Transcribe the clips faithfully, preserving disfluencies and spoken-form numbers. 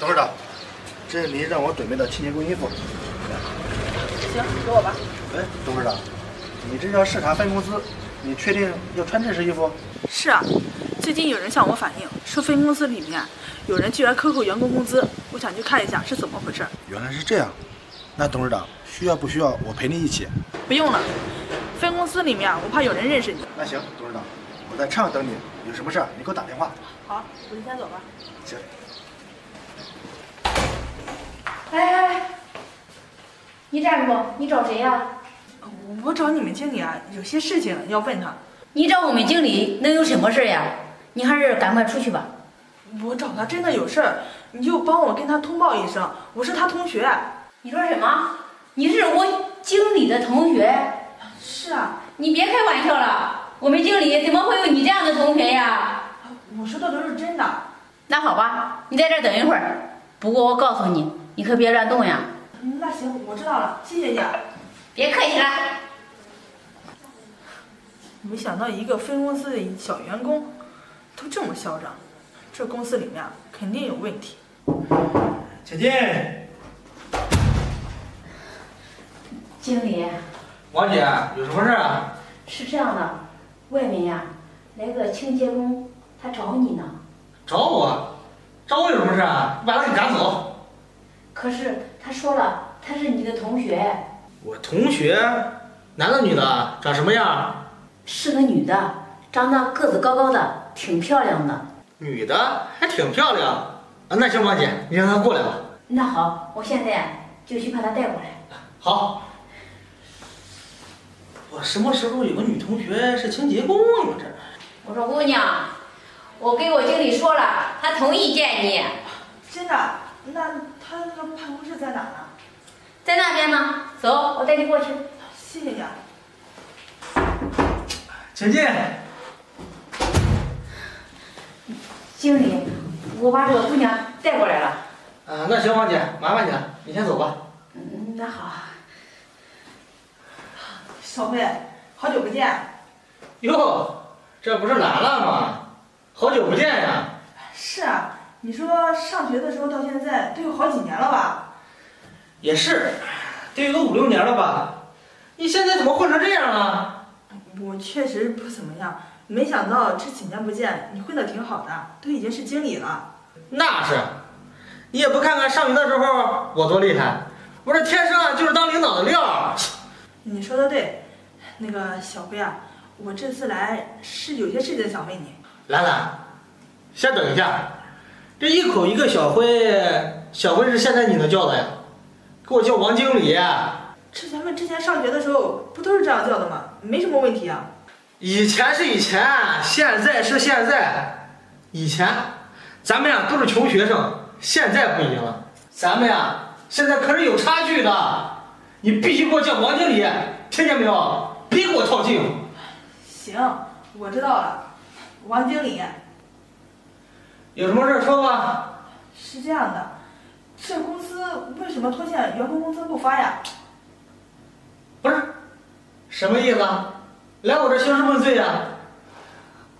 董事长，这是您让我准备的清洁工衣服。行，给我吧。哎，董事长，你这叫视察分公司，你确定要穿这身衣服？是啊，最近有人向我反映，说分公司里面有人居然克扣员工工资，我想去看一下是怎么回事。原来是这样，那董事长需要不需要我陪您一起？不用了，分公司里面我怕有人认识你。那行，董事长，我在车上等你，有什么事儿你给我打电话。好，我先走了。行。 哎哎哎！你站住！你找谁呀、啊？我找你们经理啊，有些事情要问他。你找我们经理能有什么事呀、啊？你还是赶快出去吧。我找他真的有事儿，你就帮我跟他通报一声，我是他同学。你说什么？你是我经理的同学？是啊。你别开玩笑了，我们经理怎么会有你这样的同学呀？我说的都是真的。那好吧，你在这儿等一会儿。不过我告诉你。 你可别乱动呀！那行，我知道了，谢谢你。别客气了。没想到一个分公司的小员工都这么嚣张，这公司里面肯定有问题。请进。经理。王姐，有什么事啊？是这样的，外面呀来个清洁工，他找你呢。找我？找我有什么事啊？你把他给赶走。 可是他说了，他是你的同学。我同学，男的女的，长什么样？是个女的，长得个子高高的，挺漂亮的。女的还挺漂亮啊！那行，王姐，你让她过来吧。那好，我现在就去把她带过来。好。我什么时候有个女同学是清洁工啊？我这……我说姑娘，我跟我经理说了，他同意见你。真的？那。 他那个办公室在哪呢？在那边呢。走，我带你过去。谢谢你啊。请进。经理，我把这个姑娘带过来了。啊，那行，王姐，麻烦你了，你先走吧。嗯，那好。小妹，好久不见。哟，这不是兰兰吗？好久不见呀。是啊。 你说上学的时候到现在都有好几年了吧？也是，得有个五六年了吧？你现在怎么混成这样了？我确实不怎么样，没想到这几年不见，你混得挺好的，都已经是经理了。那是，你也不看看上学的时候我多厉害，我这天生啊就是当领导的料。你说的对，那个小贝啊，我这次来是有些事情想问你。兰兰，先等一下。 这一口一个小辉，小辉是现在你能叫的呀？给我叫王经理。这咱们之前上学的时候不都是这样叫的吗？没什么问题啊。以前是以前，现在是现在。以前咱们呀都是穷学生，现在不一样了。咱们呀现在可是有差距的。你必须给我叫王经理，听见没有？别给我套近乎。行，我知道了，王经理。 有什么事说吧。是这样的，这公司为什么拖欠员工工资不发呀？不是，什么意思？来我这兴师问罪呀？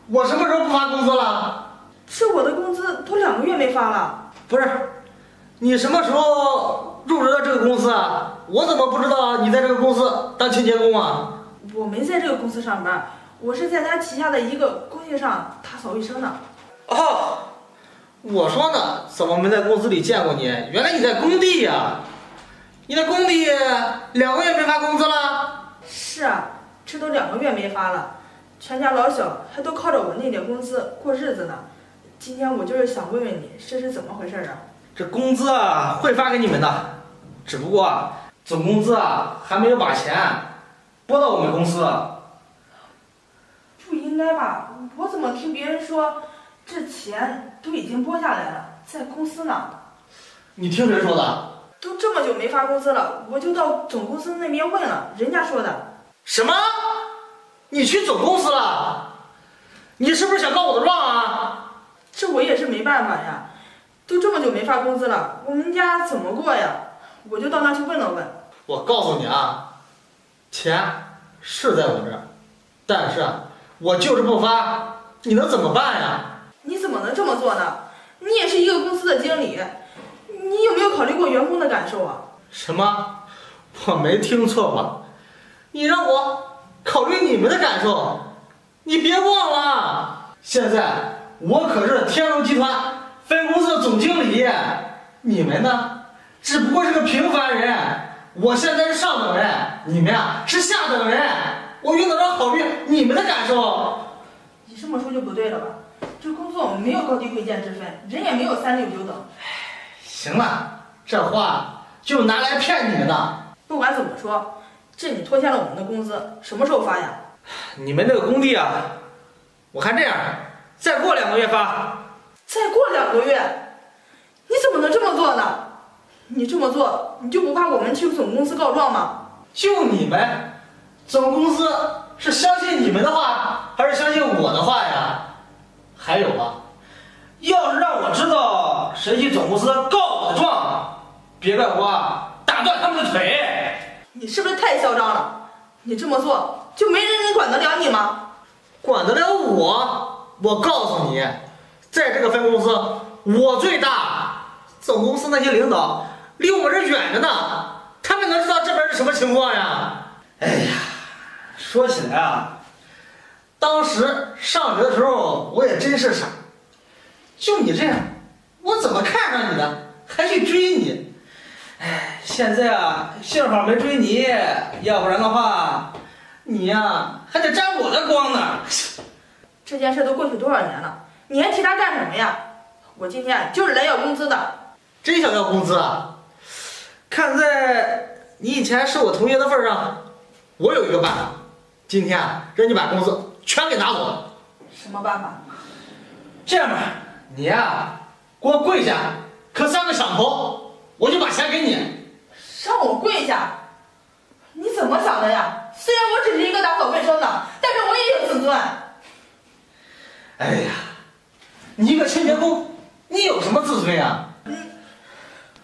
我什么时候不发工资了？是我的工资都两个月没发了。不是，你什么时候入职的这个公司啊？我怎么不知道你在这个公司当清洁工啊？我没在这个公司上班，我是在他旗下的一个工业上打扫卫生的。哦。 我说呢，怎么没在公司里见过你？原来你在工地呀、啊！你在工地两个月没发工资了？是啊，这都两个月没发了，全家老小还都靠着我那点工资过日子呢。今天我就是想问问你，这是怎么回事啊？这工资啊会发给你们的，只不过啊总工资啊还没有把钱拨到我们公司。不应该吧？我怎么听别人说？ 这钱都已经拨下来了，在公司呢。你听谁说的？都这么久没发工资了，我就到总公司那边问了，人家说的。什么？你去总公司了？你是不是想告我的状啊？这我也是没办法呀，都这么久没发工资了，我们家怎么过呀？我就到那去问了问。我告诉你啊，钱是在我这儿，但是我就是不发，你能怎么办呀？ 你怎么能这么做呢？你也是一个公司的经理，什么？我没听错吧？你让我考虑你们的感受，你别忘了，现在我可是天龙集团分公司的总经理，你们呢，只不过是个平凡人。我现在是上等人，你们呀是下等人。我用得着考虑你们的感受？你这么说就不对了吧？这工作我们没有高低贵贱之分，人也没有三六九等。行了，这话就拿来骗你们的。不管怎么说，这你拖欠了我们的工资，什么时候发呀？你们这个工地啊，我看这样，再过两个月发。再过两个月，你怎么能这么做呢？你这么做，你就不怕我们去总公司告状吗？就你们，总公司是相信你们的话，还是相信我的话呀？还有啊，要是让我知道谁去总公司告我的状，别怪我打断他们的腿。你是不是太嚣张了？你这么做就没人能管得了你吗？管得了我？我告诉你，在这个分公司我最大，总公司那些领导离我们这远着呢，他们能知道这边是什么情况呀？哎呀，说起来啊，当时上学的时候我也真是傻，就你这样，我怎么看上你的，还去追你？哎，现在啊，幸好没追你，要不然的话，你呀、啊、还得沾我的光呢。这件事都过去多少年了，你还提他干什么呀？我今天就是来要工资的。真想要工资啊？看在你以前是我同学的份上，我有一个办法，今天啊，让你把工资全给拿走。什么办法？这样吧，你呀、啊，给我跪下，磕三个响头。我就把钱给你，让我跪下？你怎么想的呀？虽然我只是一个打扫卫生的，但是我也有自尊。哎呀，你一个清洁工，你有什么自尊呀？嗯、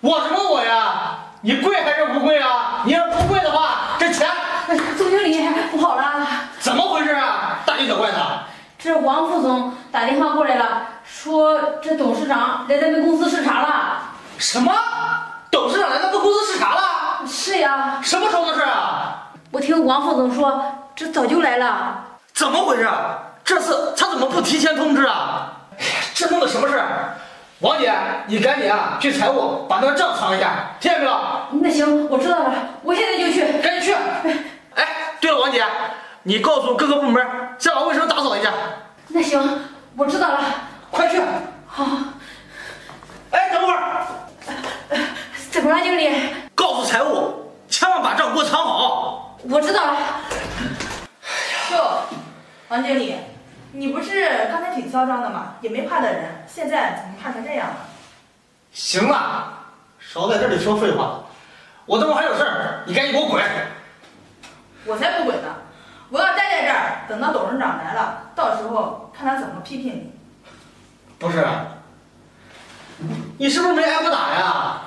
我什么我呀？你跪还是不跪啊？你要不跪的话，这钱……总经理，不好了！怎么回事啊？大惊小怪的。这王副总打电话过来了，说这董事长来咱们公司视察了。什么？董事长来咱们公司视察了？是呀。什么时候的事啊？我听王副总说，这早就来了。怎么回事？这次他怎么不提前通知啊？哎呀，这弄的什么事？王姐，你赶紧啊去财务把那账藏一下，听见没有？那行，我知道了，我现在就去。赶紧去！哎，对了，王姐，你告诉各个部门再把卫生打扫一下。那行，我知道了，快去。好。哎，等会儿。怎么了，经理？告诉财务，千万把账给我藏好。我知道了。哟，王经理，你不是刚才挺嚣张的吗？也没怕的人，现在怎么怕成这样了？行了，少在这里说废话。我这会儿还有事儿，你赶紧给我滚！我才不滚呢！我要待在这儿，等到董事长来了，到时候看他怎么批评你。不是，你是不是没挨过打呀？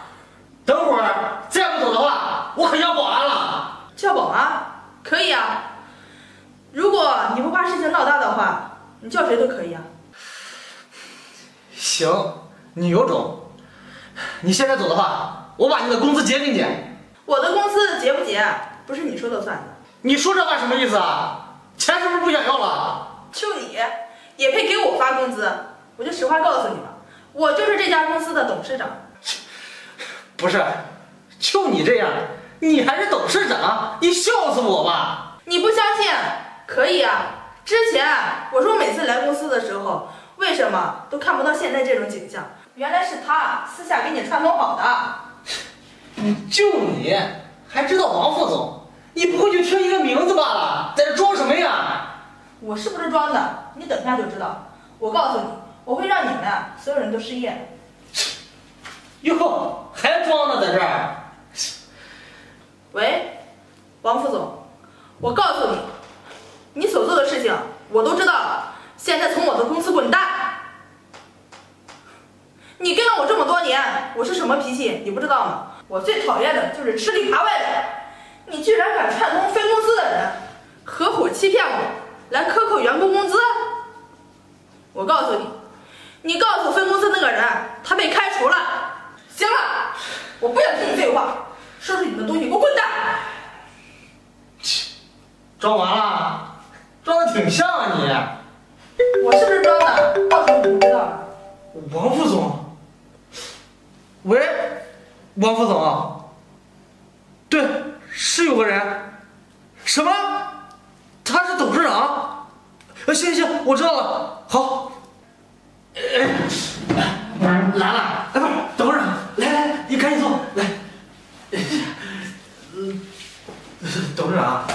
等会儿再不走的话，我可叫保安了。叫保安可以啊，如果你不怕事情闹大的话，你叫谁都可以啊。行，你有种，你现在走的话，我把你的工资结给你。我的工资结不结，不是你说的算的。你说这话什么意思啊？钱是不是不想要了？就你也配给我发工资？我就实话告诉你了，我就是这家公司的董事长。不是，就你这样，你还是董事长？你笑死我吧！你不相信？可以啊，之前我说每次来公司的时候，为什么都看不到现在这种景象？原来是他私下给你串通好的。就你还知道王副总？你不会就听一个名字罢了，在这装什么呀？我是不是装的？你等一下就知道。我告诉你，我会让你们所有人都失业。哟，还装呢，在这儿。喂，王副总，我告诉你，你所做的事情我都知道了。现在从我的公司滚蛋！你跟了我这么多年，我是什么脾气你不知道吗？我最讨厌的就是吃里扒外的。你居然敢串通分公司的人，合伙欺骗我，来克扣员工工资！我告诉你，你告诉分公司那个人，他被开除了。行了，我不想听你废话，说出你你的东西，给我滚蛋！装完了，装的挺像啊你。我是不是装的？到时候你知道了。王副总，喂，王副总，对，是有个人。什么？他是董事长？呃，行行行，我知道了。好。哎，兰兰，哎，不是，等会儿，来来，你赶紧坐，来。嗯，董事长，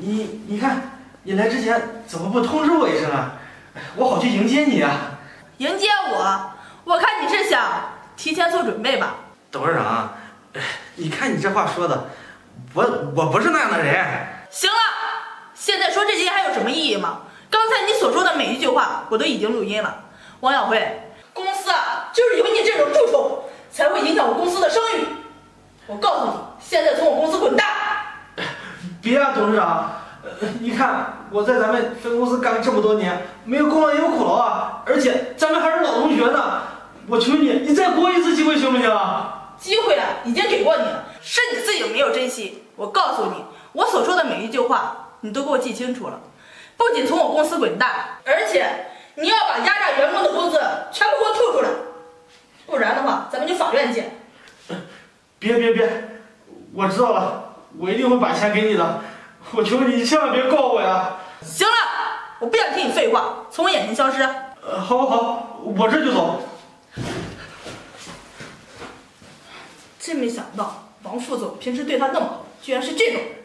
你你看，你来之前怎么不通知我一声啊？我好去迎接你啊。迎接我？我看你是想提前做准备吧。董事长，你看你这话说的，我我不是那样的人。行了，现在说这些还有什么意义吗？刚才你所说的每一句话，我都已经录音了。王小慧，公司啊，就是有你这种蛀虫，才会影响我公司的声誉。我告诉你，现在从我公司滚蛋！别啊，董事长，呃，你看我在咱们分公司干了这么多年，没有功劳也有苦劳啊，而且咱们还是老同学呢。我求你，你再给我一次机会行不行啊？机会啊，已经给过你了，是你自己没有珍惜。我告诉你，我所说的每一句话，你都给我记清楚了。不仅从我公司滚蛋，而且。你要把压榨员工的工资全部给我吐出来，不然的话，咱们就法院见。别别别，我知道了，我一定会把钱给你的。我求你，你千万别告我呀！行了，我不想听你废话，从我眼前消失。呃，好，好，好，我这就走。真没想到，王副总平时对他那么好，居然是这种人。